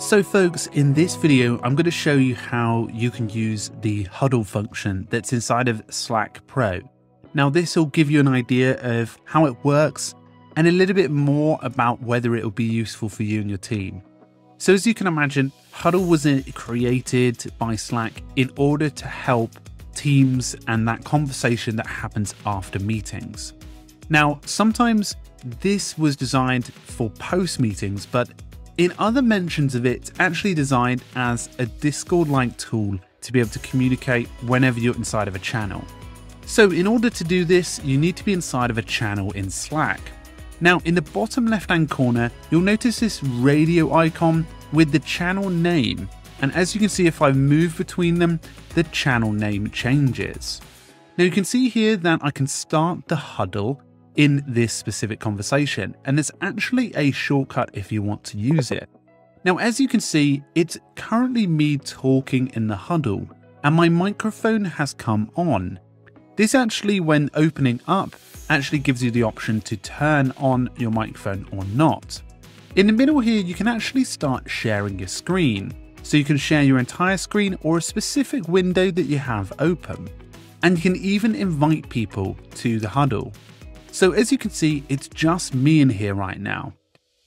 So folks, in this video, I'm going to show you how you can use the huddle function that's inside of Slack Pro. Now this will give you an idea of how it works and a little bit more about whether it will be useful for you and your team. So as you can imagine, Huddle was created by Slack in order to help teams and that conversation that happens after meetings. Now, sometimes this was designed for post meetings, but in other mentions of it, it's actually designed as a Discord-like tool to be able to communicate whenever you're inside of a channel. So in order to do this, you need to be inside of a channel in Slack. Now in the bottom left-hand corner, you'll notice this radio icon with the channel name. And as you can see, if I move between them, the channel name changes. Now you can see here that I can start the huddle in this specific conversation, and there's actually a shortcut if you want to use it. Now as you can see, it's currently me talking in the huddle and my microphone has come on. This actually, when opening up, actually gives you the option to turn on your microphone or not. In the middle here, you can actually start sharing your screen. So you can share your entire screen or a specific window that you have open. And you can even invite people to the huddle. So as you can see, it's just me in here right now.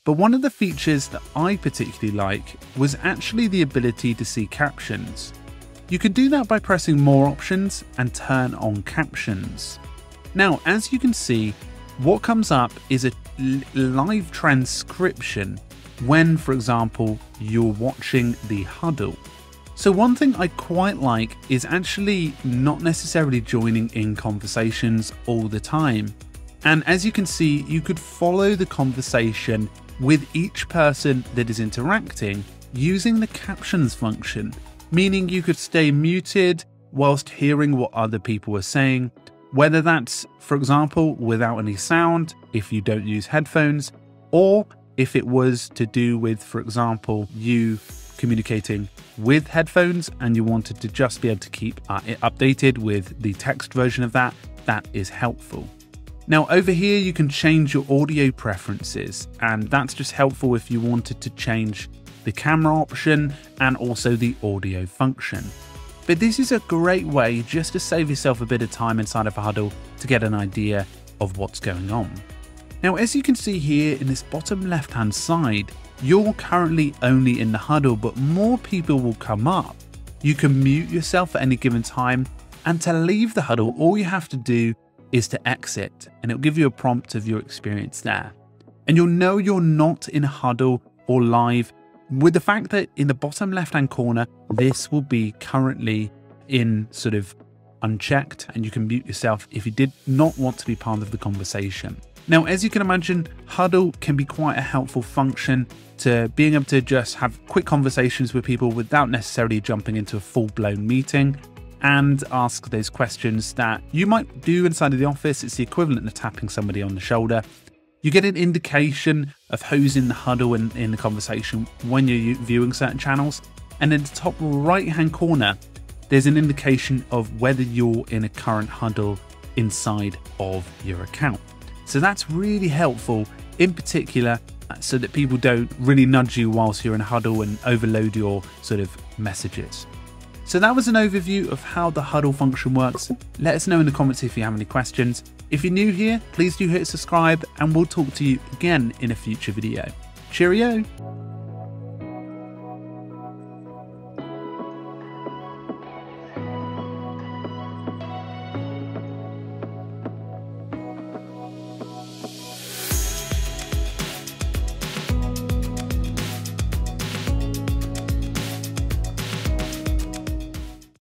But one of the features that I particularly like was actually the ability to see captions. You can do that by pressing more options and turn on captions. Now, as you can see, what comes up is a live transcription when, for example, you're watching the huddle. So one thing I quite like is actually not necessarily joining in conversations all the time. And as you can see, you could follow the conversation with each person that is interacting using the captions function, meaning you could stay muted whilst hearing what other people are saying, whether that's, for example, without any sound, if you don't use headphones, or if it was to do with, for example, you communicating with headphones and you wanted to just be able to keep it updated with the text version of that is helpful. Now over here, you can change your audio preferences, and that's just helpful if you wanted to change the camera option and also the audio function. But this is a great way just to save yourself a bit of time inside of a huddle to get an idea of what's going on. Now, as you can see here in this bottom left-hand side, you're currently only in the huddle, but more people will come up. You can mute yourself at any given time, and to leave the huddle, all you have to do is to exit, and it'll give you a prompt of your experience there. And you'll know you're not in a huddle or live with the fact that in the bottom left-hand corner, this will be currently in sort of unchecked, and you can mute yourself if you did not want to be part of the conversation. Now, as you can imagine, Huddle can be quite a helpful function to being able to just have quick conversations with people without necessarily jumping into a full-blown meeting, and ask those questions that you might do inside of the office. It's the equivalent of tapping somebody on the shoulder. You get an indication of who's in the huddle and in the conversation when you're viewing certain channels. And in the top right-hand corner, there's an indication of whether you're in a current huddle inside of your account. So that's really helpful, in particular, so that people don't really nudge you whilst you're in a huddle and overload your sort of messages. So that was an overview of how the huddle function works. Let us know in the comments if you have any questions. If you're new here, please do hit subscribe, and we'll talk to you again in a future video. Cheerio.